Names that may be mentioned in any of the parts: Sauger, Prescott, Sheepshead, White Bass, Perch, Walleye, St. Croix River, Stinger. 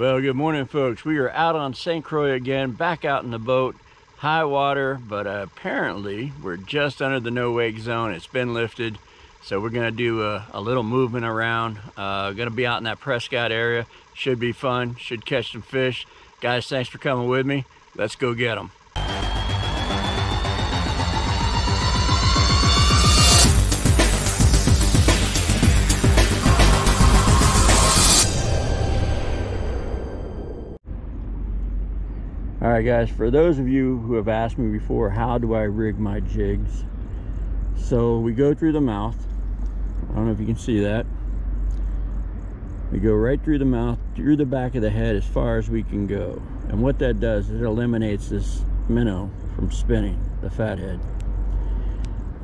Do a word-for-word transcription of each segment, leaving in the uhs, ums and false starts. Well, good morning, folks. We are out on Saint Croix again, back out in the boat, high water, but uh, apparently we're just under the no-wake zone. It's been lifted, so we're gonna do a, a little movement around. Uh, gonna be out in that Prescott area. Should be fun, should catch some fish. Guys, thanks for coming with me. Let's go get them. All right, guys, for those of you who have asked me before, how do I rig my jigs? So we go through the mouth. I don't know if you can see that. We go right through the mouth, through the back of the head as far as we can go. And what that does is it eliminates this minnow from spinning, the fathead.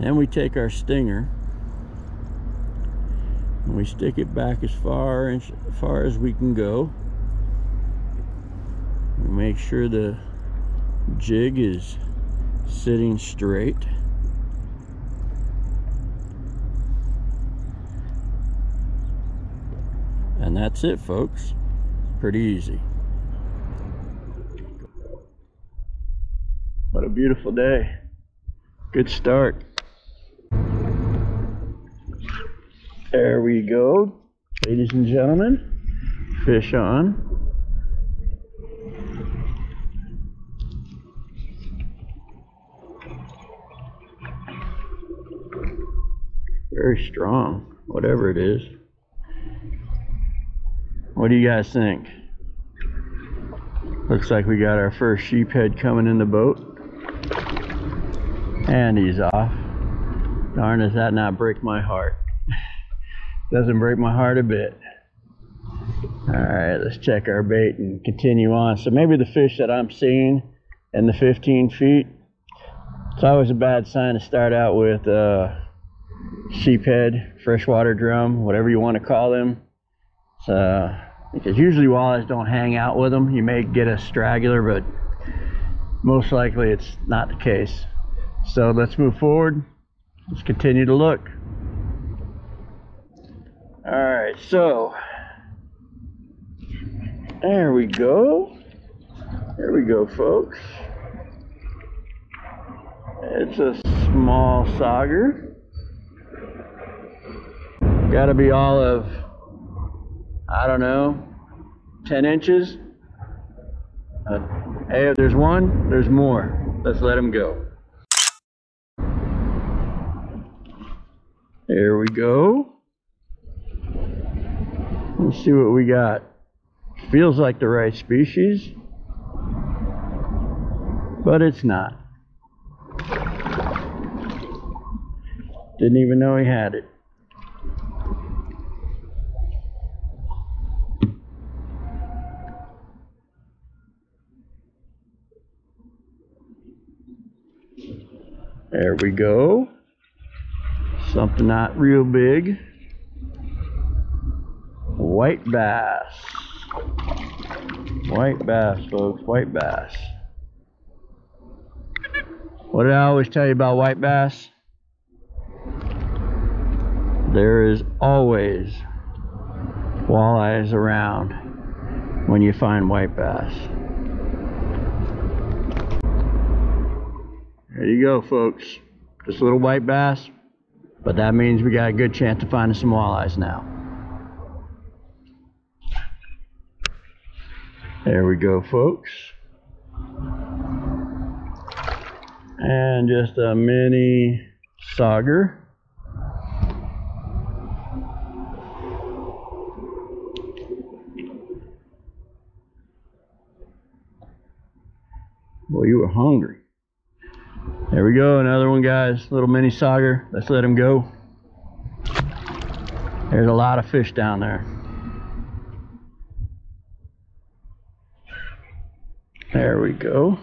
Then we take our stinger and we stick it back as far as, as far as we can go. Make sure the jig is sitting straight. And that's it, folks. Pretty easy. What a beautiful day. Good start. There we go, ladies and gentlemen. Fish on. Very strong, whatever it is. What do you guys think? Looks like we got our first sheephead coming in the boat. And he's off. Darn, does that not break my heart? Doesn't break my heart a bit. All right, let's check our bait and continue on. So maybe the fish that I'm seeing in the fifteen feet, it's always a bad sign to start out with uh, sheephead, freshwater drum, whatever you want to call them. So, because usually walleyes don't hang out with them. You may get a straggler, but most likely it's not the case. So let's move forward. Let's continue to look. All right, so there we go. There we go, folks. It's a small sauger. Got to be all of, I don't know, ten inches. Uh, hey, if there's one, there's more. Let's let him go. There we go. Let's see what we got. Feels like the right species, but it's not. Didn't even know he had it. There we go. Something not real big. White bass. White bass, folks. White bass. What did I always tell you about white bass? There is always walleyes around when you find white bass. There you go, folks. Just a little white bass, but that means we got a good chance of finding some walleyes now. There we go, folks. And just a mini sauger. Boy, you were hungry. There we go, another one, guys. Little mini sauger. Let's let him go. There's a lot of fish down there. There we go.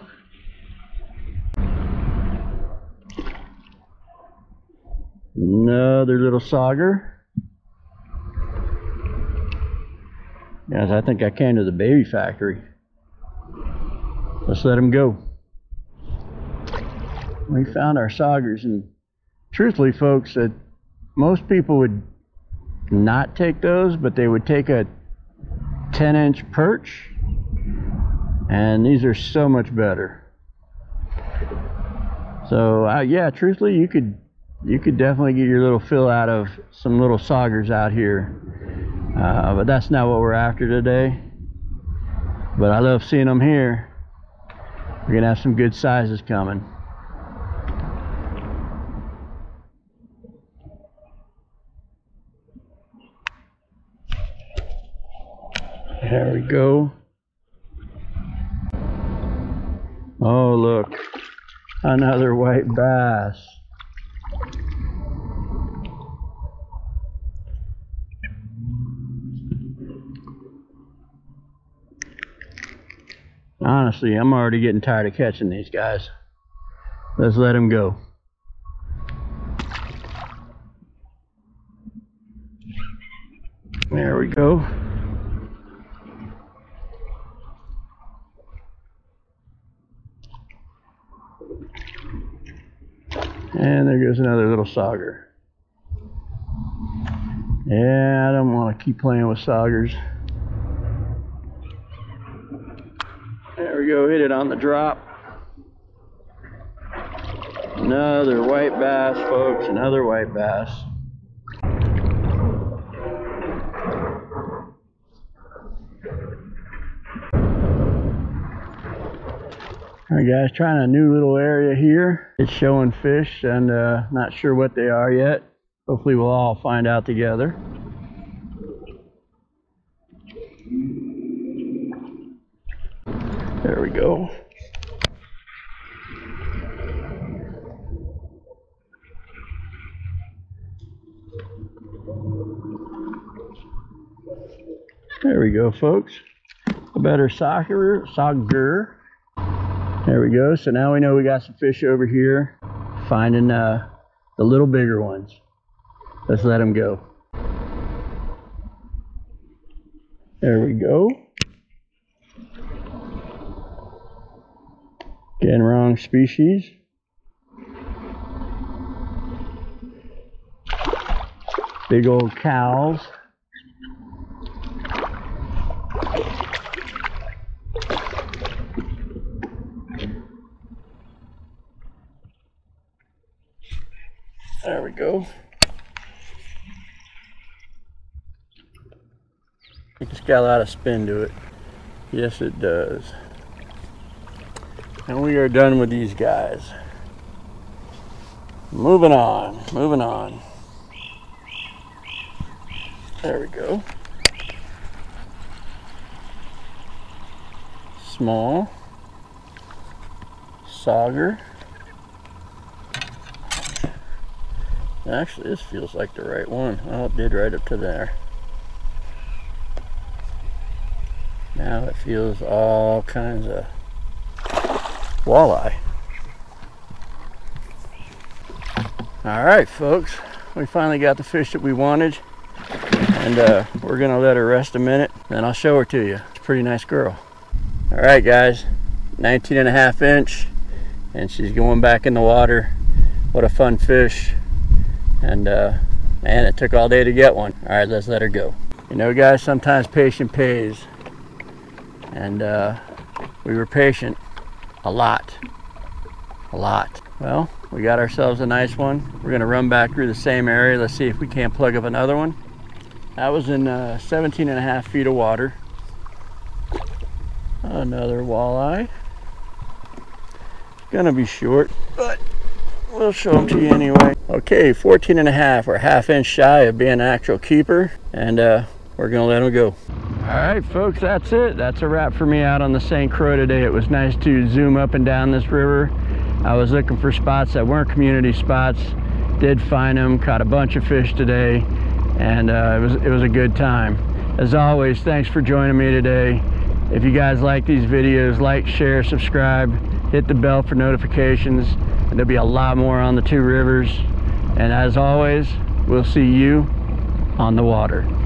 Another little sauger. Guys, I think I came to the baby factory. Let's let him go. We found our saugers, and truthfully, folks, that most people would not take those, but they would take a ten inch perch, and these are so much better. So uh, yeah, truthfully, you could you could definitely get your little fill out of some little saugers out here, uh, but that's not what we're after today. But I love seeing them here. We're gonna have some good sizes coming. There we go. Oh, look, another white bass. Honestly, I'm already getting tired of catching these guys. Let's let them go. There we go. And there goes another little sauger. Yeah, I don't want to keep playing with saugers. There we go, hit it on the drop. Another white bass, folks, another white bass. All right, guys, trying a new little area here. It's showing fish, and uh, not sure what they are yet. Hopefully we'll all find out together. There we go. There we go, folks. A better sauger, sauger. There we go. So now we know we got some fish over here. Finding uh, the little bigger ones. Let's let them go. There we go. Again, wrong species. Big old cows. There we go. It's got a lot of spin to it. Yes, it does. And we are done with these guys. Moving on, moving on. There we go. Small. Sauger. Actually, this feels like the right one. Well, it did right up to there. Now it feels all kinds of walleye. All right, folks, we finally got the fish that we wanted, and uh, we're gonna let her rest a minute, and I'll show her to you. It's a pretty nice girl. All right, guys, nineteen and a half inch, and she's going back in the water. What a fun fish. And uh, man, it took all day to get one. All right, let's let her go. You know, guys, sometimes patience pays. And uh, we were patient a lot, a lot. Well, we got ourselves a nice one. We're gonna run back through the same area. Let's see if we can't plug up another one. That was in uh, seventeen and a half feet of water. Another walleye. It's gonna be short, but we'll show them to you anyway. Okay, fourteen and a half, or half inch shy of being an actual keeper, and uh, we're gonna let them go. All right, folks, that's it. That's a wrap for me out on the Saint Croix today. It was nice to zoom up and down this river. I was looking for spots that weren't community spots. Did find them, caught a bunch of fish today, and uh, it was, it was a good time. As always, thanks for joining me today. If you guys like these videos, like, share, subscribe, hit the bell for notifications. There'll be a lot more on the two rivers. And as always, we'll see you on the water.